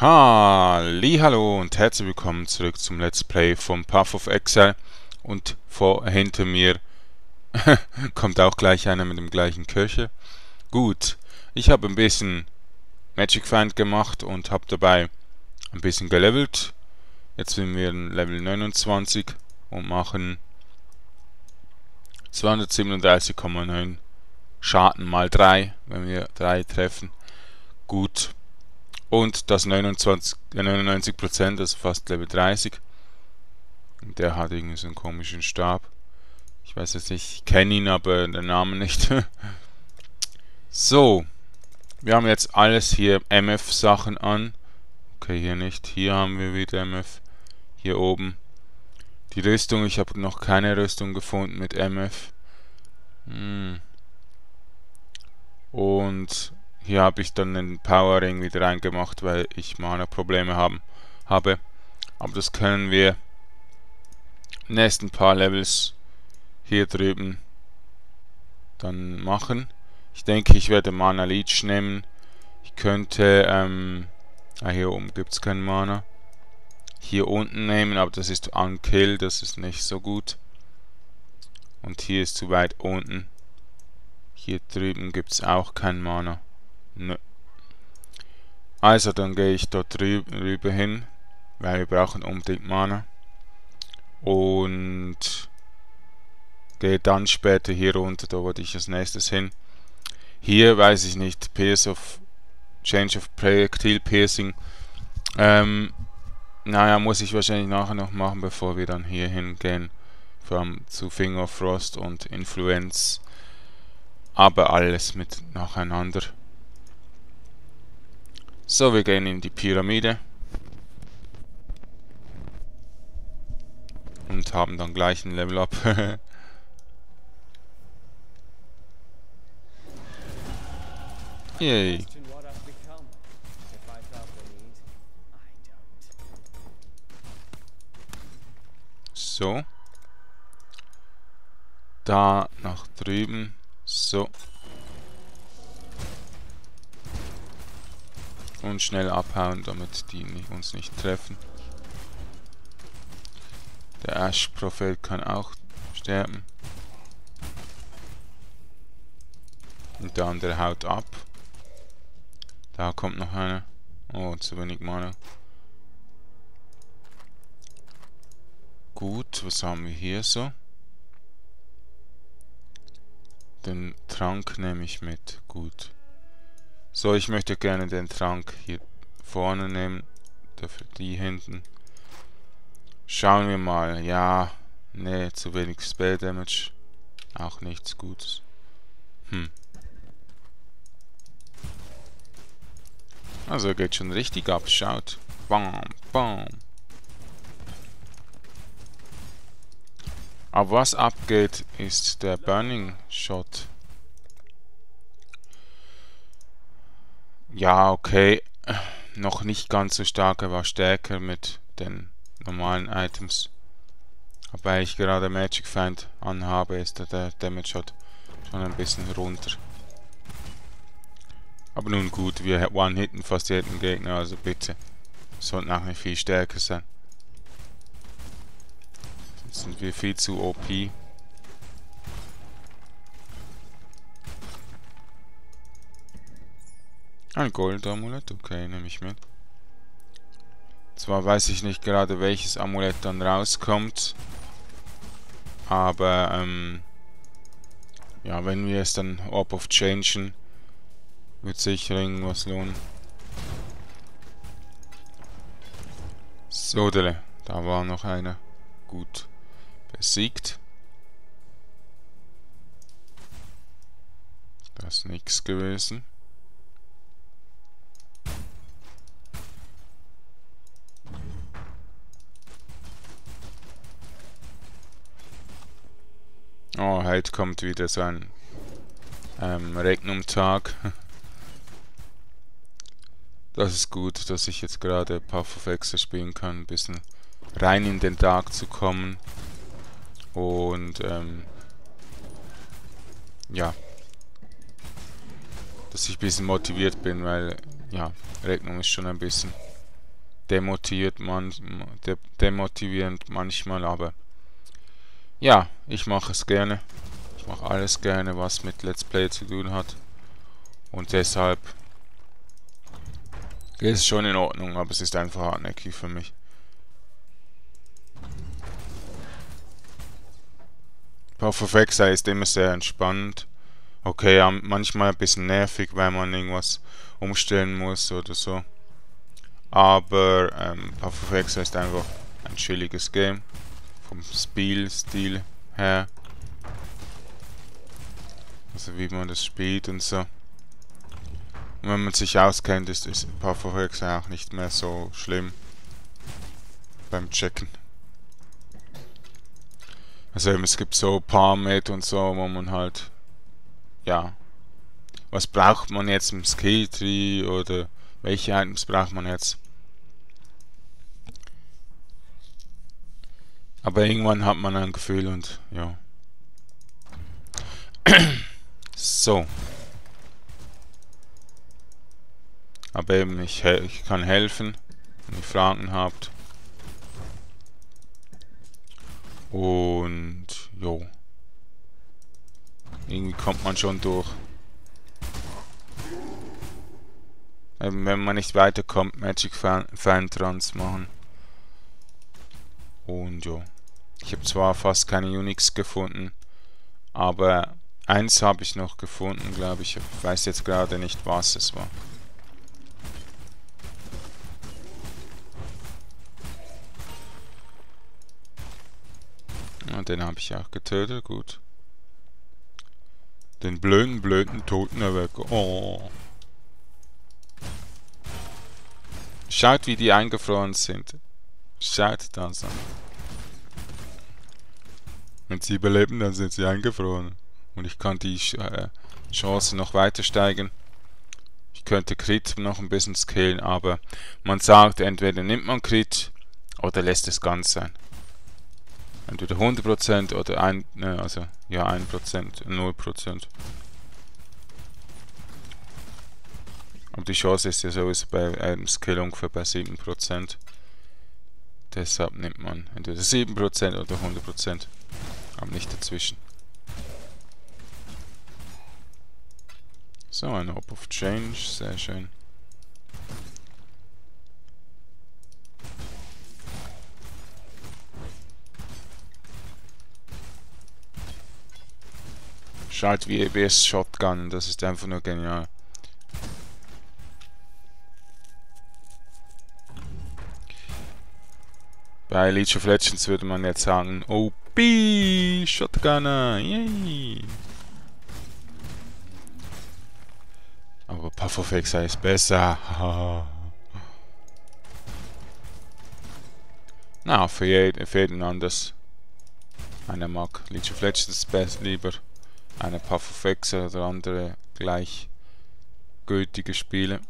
Hallihallo und herzlich willkommen zurück zum Let's Play vom Path of Exile. Und hinter mir kommt auch gleich einer mit dem gleichen Kirche. Gut, ich habe ein bisschen Magic Find gemacht und habe dabei ein bisschen gelevelt. Jetzt sind wir in Level 29 und machen 237,9 Schaden mal 3, wenn wir 3 treffen. Gut. Und das 99%, das ist fast Level 30. Und der hat irgendwie so einen komischen Stab. Ich weiß jetzt nicht, ich kenne ihn, aber den Namen nicht. So, wir haben jetzt alles hier MF-Sachen an. Okay, hier nicht. Hier haben wir wieder MF. Hier oben. Die Rüstung, ich habe noch keine Rüstung gefunden mit MF. Und hier habe ich dann den Power Ring wieder reingemacht, weil ich Mana-Probleme habe. Aber das können wir nächsten paar Levels hier drüben dann machen. Ich denke, ich werde Mana Leech nehmen. Ich könnte, hier oben gibt es kein Mana. Hier unten nehmen, aber das ist Unkill, das ist nicht so gut. Und hier ist zu weit unten. Hier drüben gibt es auch kein Mana. Nö. Also dann gehe ich dort rüber hin, weil wir brauchen unbedingt Mana. Und gehe dann später hier runter, da wollte ich als nächstes hin. Hier weiß ich nicht, Change of Projectile Piercing. Naja, muss ich wahrscheinlich nachher noch machen, bevor wir dann hier hingehen. Vor allem zu Finger Frost und Influence. Aber alles mit nacheinander. So, wir gehen in die Pyramide und haben dann gleich ein Level Up. Yay. So. Da nach drüben. So. Und schnell abhauen, damit die uns nicht treffen. Der Ash-Prophet kann auch sterben. Und der andere haut ab. Da kommt noch einer. Oh, zu wenig Mana. Gut, was haben wir hier so? Den Trank nehme ich mit. Gut. So, ich möchte gerne den Trank hier vorne nehmen, dafür die hinten. Schauen wir mal. Ja, nee, zu wenig Spell Damage. Auch nichts Gutes. Also geht schon richtig ab, schaut. Bam, bam. Aber was abgeht, ist der Burning Shot. Ja, okay. Noch nicht ganz so stark, er war stärker mit den normalen Items. Aber weil ich gerade Magic Find anhabe, ist der Damage Shot schon ein bisschen runter. Aber nun gut, wir one-hitten fast jeden Gegner, also bitte. Sollten auch nicht viel stärker sein. Jetzt sind wir viel zu OP. Ein Goldamulett, okay, nehme ich mit. Zwar weiß ich nicht gerade, welches Amulett dann rauskommt, aber ja, wenn wir es dann Orb of Change, wird sicher irgendwas lohnen. So, da war noch einer. Gut, besiegt. Das ist nichts gewesen. Oh, heute kommt wieder so ein Regnum-Tag. Das ist gut, dass ich jetzt gerade Path of Exile spielen kann, ein bisschen rein in den Tag zu kommen. Und ja, dass ich ein bisschen motiviert bin, weil ja, Regnum ist schon ein bisschen demotivierend manchmal, aber ja, ich mache es gerne. Ich mache alles gerne, was mit Let's Play zu tun hat. Und deshalb ist es schon in Ordnung, aber es ist einfach hartnäckig für mich. Path of Exile ist immer sehr entspannend. Okay, ja, manchmal ein bisschen nervig, weil man irgendwas umstellen muss oder so. Aber Path of Exile ist einfach ein chilliges Game. Vom Spielstil her. Also wie man das spielt und so. Und wenn man sich auskennt, ist Path of Exile auch nicht mehr so schlimm beim Checken. Also es gibt so Parameter und so, wo man halt, ja, was braucht man jetzt im Skill Tree oder welche Items braucht man jetzt. Aber irgendwann hat man ein Gefühl und ja. So. Aber eben, ich kann helfen, wenn ihr Fragen habt. Und jo. Irgendwie kommt man schon durch. Eben, wenn man nicht weiterkommt, Magic Find Trans machen. Und jo. Ich habe zwar fast keine Unix gefunden, aber eins habe ich noch gefunden, glaube ich. Ich weiß jetzt gerade nicht, was es war. Und den habe ich auch getötet, gut. Den blöden Totenerwecker. Oh. Schaut, wie die eingefroren sind. Schaut das an. Wenn sie überleben, dann sind sie eingefroren. Und ich kann die Chance noch weiter steigern. Ich könnte Crit noch ein bisschen skillen, aber man sagt, entweder nimmt man Crit oder lässt es ganz sein. Entweder 100% oder 1%, 0%. Aber die Chance ist ja sowieso bei Skill ungefähr bei 7%. Deshalb nimmt man entweder 7% oder 100%. Aber nicht dazwischen. So, ein Orb of Change, sehr schön. Schaut, wie EBS Shotgun, das ist einfach nur genial. Bei League of Legends würde man jetzt sagen, OP Shotgunner, yay! Aber Path of Exile ist besser. Na, für jeden anders. Einer mag League of Legends lieber. Eine Path of Exile oder andere gleichgültige Spiele.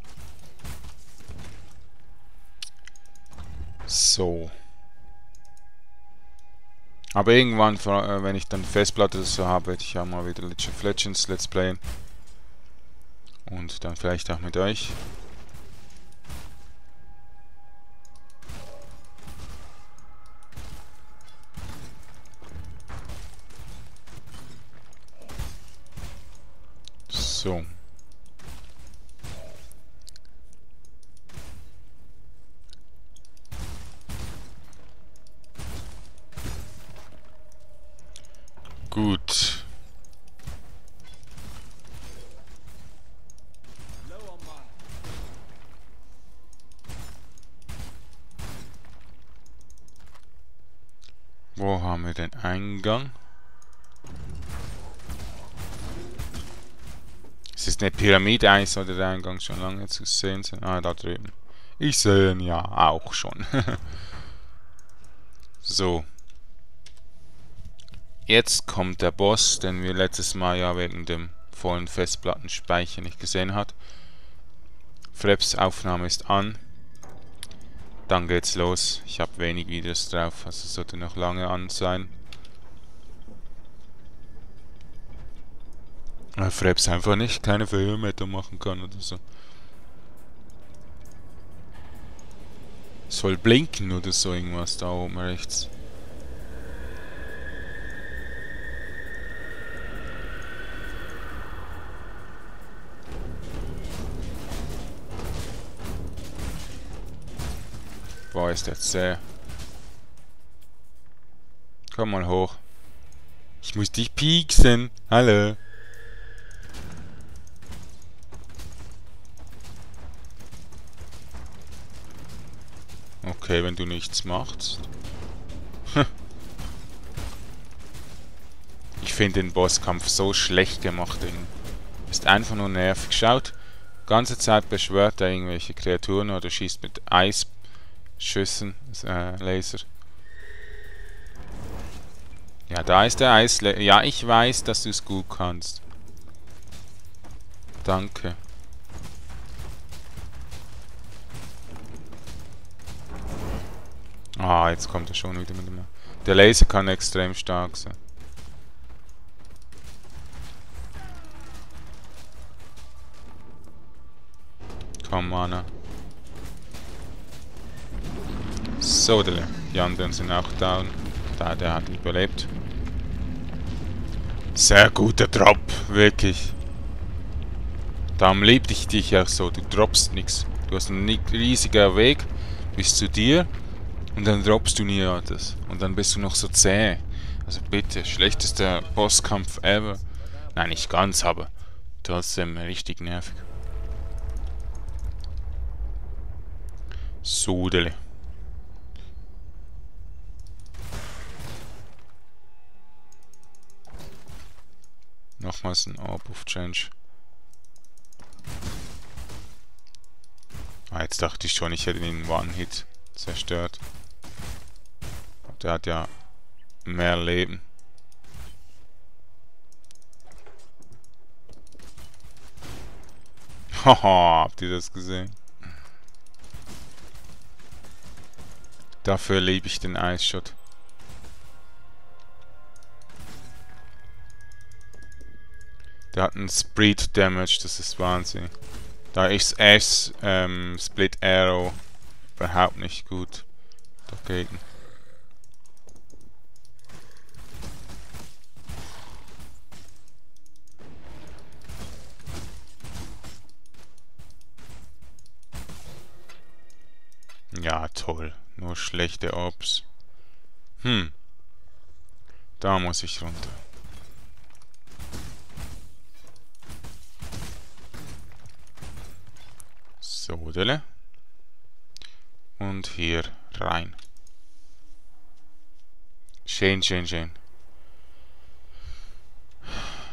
So. Aber irgendwann, wenn ich dann Festplatte oder so habe, werde ich ja mal wieder League of Legends Let's Playen. Und dann vielleicht auch mit euch. So. Gut. Wo haben wir den Eingang? Ist eine Pyramide eins oder der Eingang schon lange zu sehen sind. Ah, da drüben. Ich sehe ihn ja auch schon. So. Jetzt kommt der Boss, den wir letztes Mal ja wegen dem vollen Festplattenspeicher nicht gesehen hat. Fraps Aufnahme ist an. Dann geht's los. Ich habe wenig Videos drauf, also sollte noch lange an sein. Weil Fraps einfach nicht keine Höhenmeter machen kann oder so. soll blinken oder so irgendwas da oben rechts. Boah, ist der zäh. Komm mal hoch. Ich muss dich pieksen. Hallo. Okay, wenn du nichts machst. Ich finde den Bosskampf so schlecht gemacht. Ist einfach nur nervig. Schaut, ganze Zeit beschwört er irgendwelche Kreaturen oder schießt mit Eisschüssen, Laser. Ja, da ist der Eislaser. Ja, ich weiß, dass du es gut kannst. Danke. Ah, jetzt kommt er schon wieder mit dem... Der Laser kann extrem stark sein. Komm, Mana. So, die anderen sind auch down. Da, der hat überlebt. Sehr guter Drop, wirklich. Darum liebe ich dich auch so. Du droppst nichts. Du hast einen riesigen Weg bis zu dir. Und dann droppst du nie etwas. Und dann bist du noch so zäh. Also bitte, schlechtester Bosskampf ever. Nein, nicht ganz, aber trotzdem richtig nervig. Sudele. Nochmals ein Orb of Change. Ah, jetzt dachte ich schon, ich hätte den One-Hit zerstört. Der hat ja mehr Leben. Haha, habt ihr das gesehen? Dafür liebe ich den Ice-Shot. Der hat einen Split Damage, das ist Wahnsinn. Da ist Ash Split Arrow überhaupt nicht gut dagegen. Ja, toll. Nur schlechte Orbs. Hm. Da muss ich runter. So, dele. Und hier rein. Schön, schön, schön.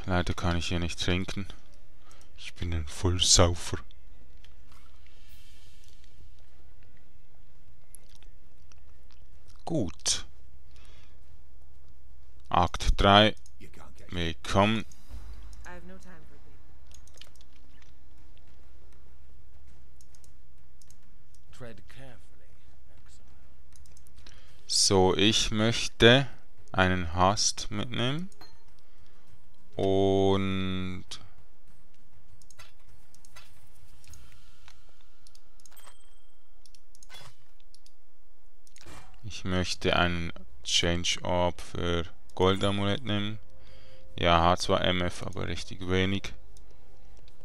Leider kann ich hier nicht trinken. Ich bin ein Vollsaufer. Gut. Akt 3. Willkommen. So, ich möchte einen Hast mitnehmen. Und... ich möchte einen Change Orb für Goldamulett nehmen. Ja, hat zwar MF, aber richtig wenig.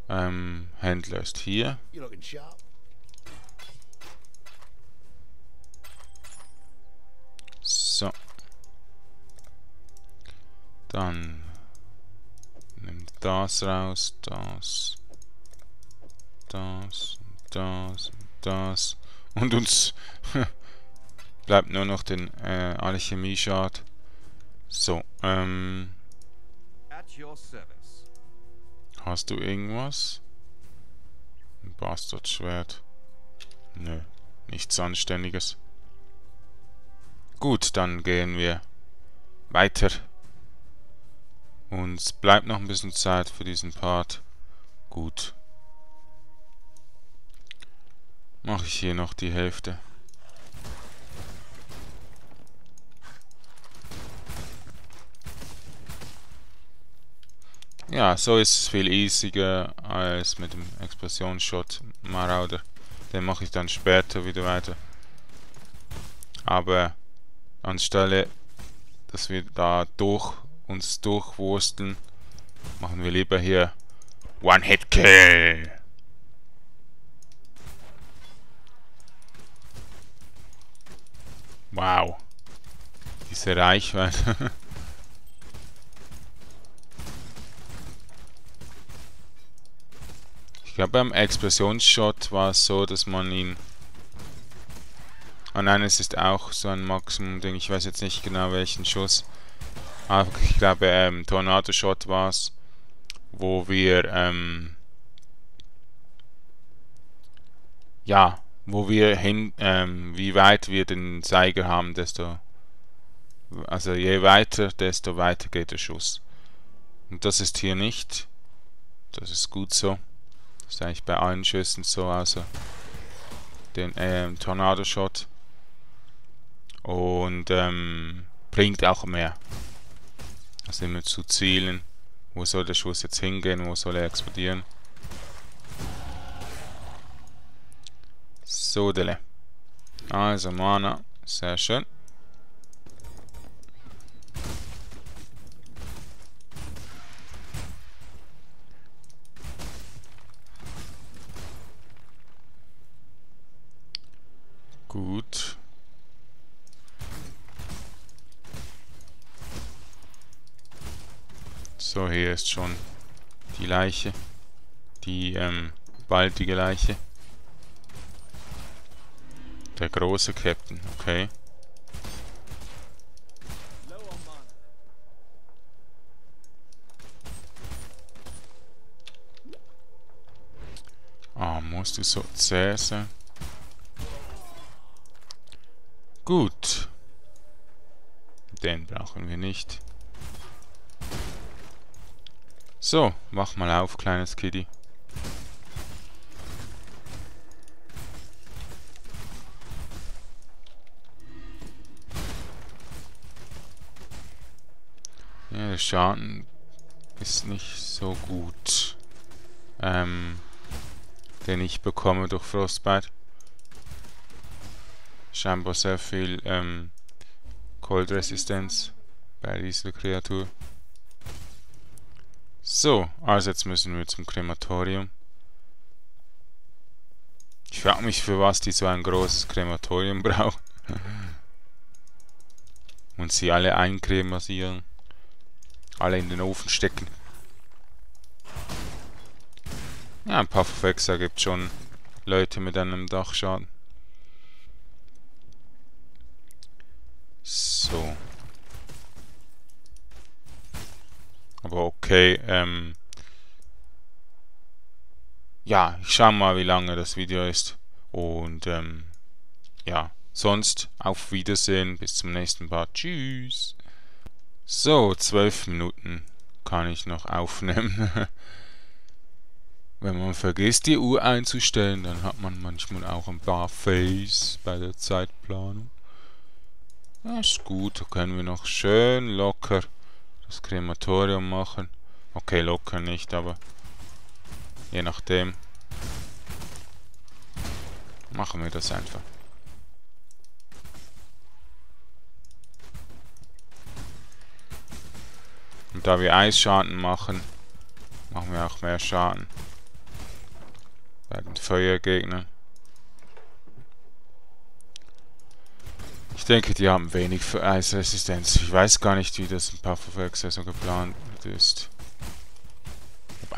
Händler ist hier. So. Dann nimmt das raus, das und das und das. Und uns bleibt nur noch den Alchemie-Shot. So, hast du irgendwas? Ein Bastardschwert. Nö, nichts Anständiges. Gut, dann gehen wir weiter. Uns bleibt noch ein bisschen Zeit für diesen Part. Gut. Mache ich hier noch die Hälfte. Ja, so ist es viel easier als mit dem Explosionsshot Marauder. Den mache ich dann später wieder weiter. Aber anstelle, dass wir da durchwursteln, machen wir lieber hier One-Hit-Kill. Wow. Diese Reichweite. Ich glaube, beim Explosionsshot war es so, dass man ihn... Oh nein, es ist auch so ein Maximum-Ding. Ich weiß jetzt nicht genau, welchen Schuss. Aber ich glaube, Tornado Shot war es, wo wir, ja, wo wir hin, wie weit wir den Zeiger haben, desto, also je weiter, desto weiter geht der Schuss. Und das ist hier nicht. Das ist gut so. Das ist eigentlich bei allen Schüssen so, außer den Tornado Shot. Und bringt auch mehr. Also immer zu zielen. Wo soll der Schuss jetzt hingehen? Wo soll er explodieren? So, dele. Also Mana. Sehr schön. Gut. So, hier ist schon die Leiche. Die baldige Leiche. Der große Captain, okay. Ah, musst du so zäh sein? Gut. Den brauchen wir nicht. So, mach mal auf, kleines Kitty. Ja, der Schaden ist nicht so gut, den ich bekomme durch Frostbite. Scheinbar sehr viel Cold Resistance bei dieser Kreatur. So, also jetzt müssen wir zum Krematorium. Ich frage mich, für was die so ein großes Krematorium brauchen. Und sie alle einkremasieren. Alle in den Ofen stecken. Ja, ein Path of Exile gibt schon Leute mit einem Dachschaden. So. Aber okay, ja, ich schau mal, wie lange das Video ist. Und, ja. Sonst, auf Wiedersehen. Bis zum nächsten Part. Tschüss. So, 12 Minuten kann ich noch aufnehmen. Wenn man vergisst, die Uhr einzustellen, dann hat man manchmal auch ein paar Fails bei der Zeitplanung. Das ist gut, da können wir noch schön locker das Krematorium machen. Okay, locker nicht, aber je nachdem machen wir das einfach. Und da wir Eisschaden machen, machen wir auch mehr Schaden bei den Feuergegnern. Ich denke, die haben wenig für Eisresistenz. Ich weiß gar nicht, wie das im Path of Exile so geplant ist. Ob,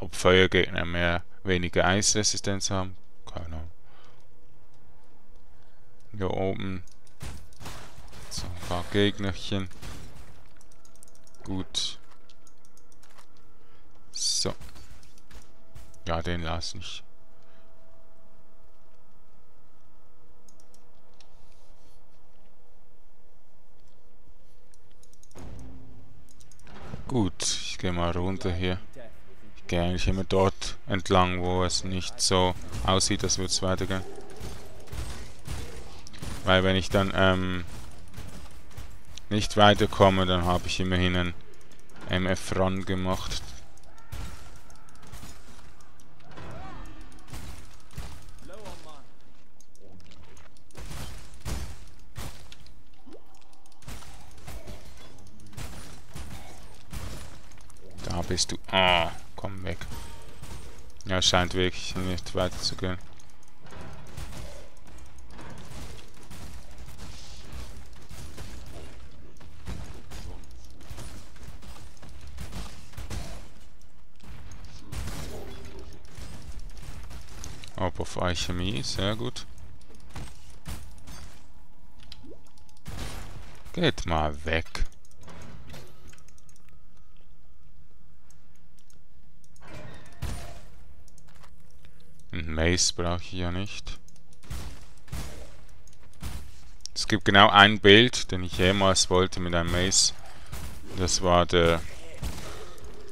ob Feuergegner weniger Eisresistenz haben? Keine Ahnung. Hier oben. So ein paar Gegnerchen. Gut. So. Ja, den lass ich. Gut, ich gehe mal runter hier. Ich gehe eigentlich immer dort entlang, wo es nicht so aussieht, als würde es weitergehen. Weil wenn ich dann nicht weiterkomme, dann habe ich immerhin einen MF-Run gemacht. bist du? Ah, komm weg. Ja, scheint wirklich nicht weiter zu gehen. Orb of Alchemie, sehr gut. Geht mal weg. Ein Maze brauche ich ja nicht. Es gibt genau ein Bild, den ich jemals wollte mit einem Maze. Das war der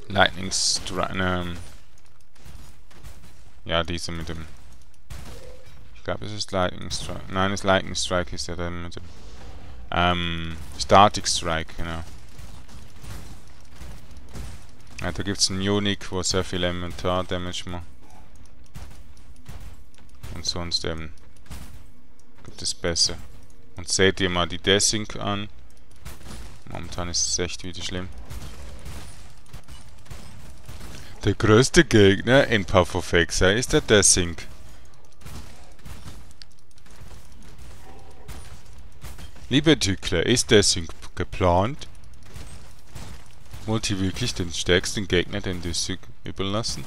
Lightning Strike. Ja, dieser mit dem. Ich glaube, es ist Lightning Strike. Nein, es ist Lightning Strike, ist ja der mit dem. Static Strike, genau. Ja, da gibt es einen Unique, wo sehr viel Elementar Damage macht. Und sonst gibt es besser. Und seht ihr mal die Desync an. Momentan ist es echt wieder schlimm. Der größte Gegner in Path of Exile ist der Desync. Liebe Entwickler, ist Desync geplant? Wollt ihr wirklich den stärksten Gegner den Desync überlassen?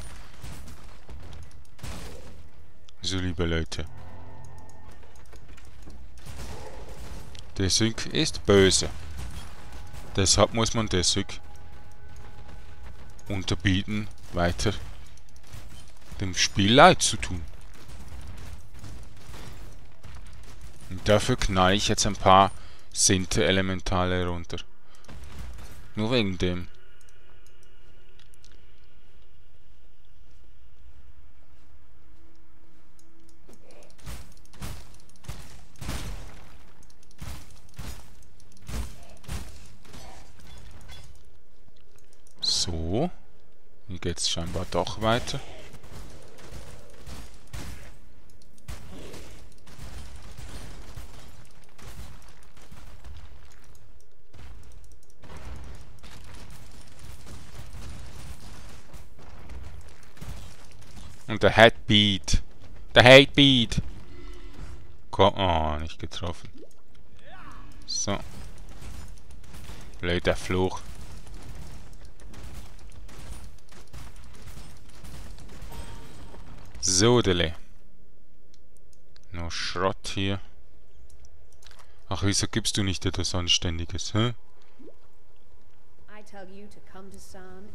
So, liebe Leute. Desync ist böse. Deshalb muss man Desync unterbieten, weiter dem Spiel leid zu tun. Und dafür knall ich jetzt ein paar Sinter-Elementale runter. Nur wegen dem. So. Hier geht es scheinbar doch weiter. Und der Headbeat. Der Headbeat. Komm, oh, nicht getroffen. So. Blöder Fluch. So, dele. Nur Schrott hier. Ach, wieso gibst du nicht etwas Anständiges, hä?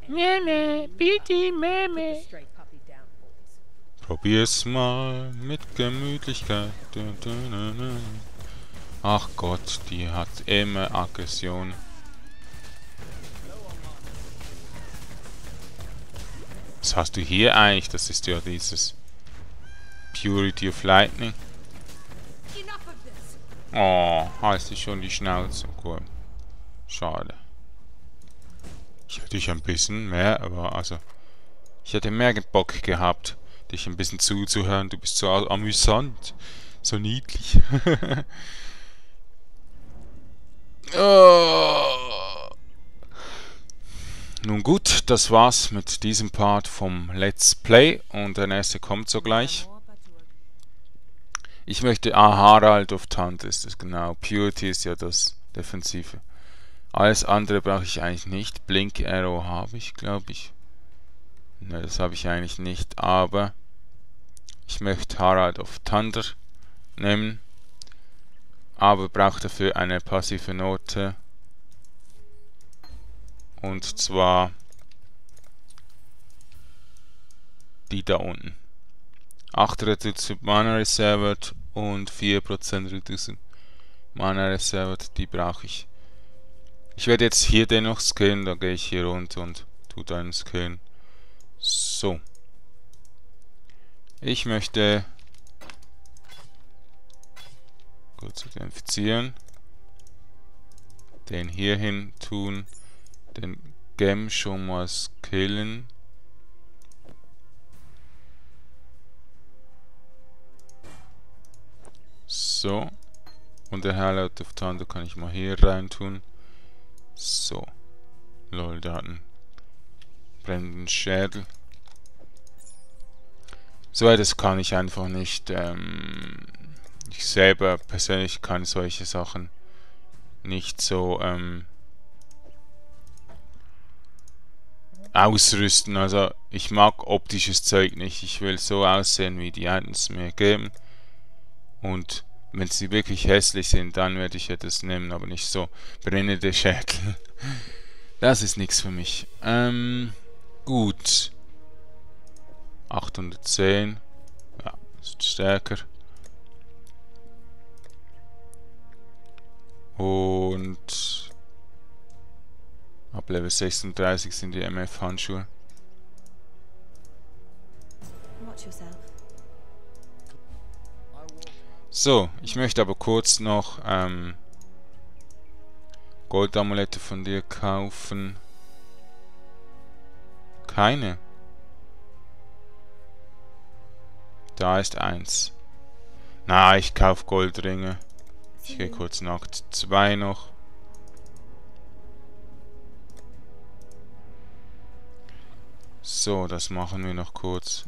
Meme, bitte, Meme. Probier's mal mit Gemütlichkeit. Ach Gott, die hat immer Aggression. Was hast du hier eigentlich? Das ist ja dieses Purity of Lightning. Oh, heißt ich schon die Schnauze. Cool. Schade. Ich hätte dich ein bisschen mehr, aber also... Ich hätte mehr Bock gehabt, dich ein bisschen zuzuhören. Du bist so amüsant. So niedlich. Oh. Nun gut, das war's mit diesem Part vom Let's Play. Und der nächste kommt sogleich. Ich möchte... Ah, Herald of Thunder ist es, genau. Purity ist ja das Defensive. Alles andere brauche ich eigentlich nicht. Blink Arrow habe ich, glaube ich. Ne, das habe ich eigentlich nicht, aber ich möchte Herald of Thunder nehmen, aber brauche dafür eine passive Note, und zwar die da unten. 8 Reduction Mana Reserved und 4% Reduction Mana Reserved, die brauche ich. Ich werde jetzt hier dennoch skillen, da gehe ich hier runter und tue dann skillen. So. Ich möchte kurz identifizieren. Den hier hin tun. Den Gem schon mal skillen. So. Und der Herald of Thunder kann ich mal hier rein tun. So. Lol, Daten. brennenden Schädel. Soweit das kann ich einfach nicht. Ich selber persönlich kann solche Sachen nicht so ausrüsten. Also ich mag optisches Zeug nicht. Ich will so aussehen, wie die Items mir geben. Und wenn sie wirklich hässlich sind, dann werde ich etwas nehmen, aber nicht so brennende Schädel. Das ist nichts für mich. Gut. 810. Ja, ist stärker. Und ab Level 36 sind die MF-Handschuhe. So, ich möchte aber kurz noch Goldamulette von dir kaufen. Keine. Da ist eins. Na, ich kaufe Goldringe. Ich gehe kurz nach 2 noch. So, das machen wir noch kurz.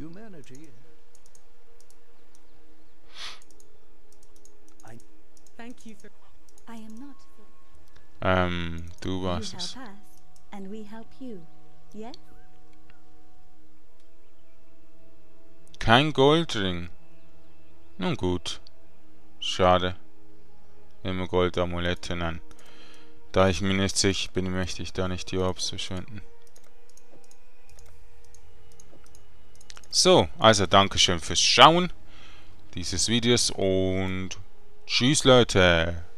Du warst es. Kein Goldring. Nun gut. Schade. Immer Goldamulette an. Da ich mir nicht sicher bin, möchte ich da nicht die Orbs verschwenden. So, also Dankeschön fürs Schauen dieses Videos und tschüss Leute.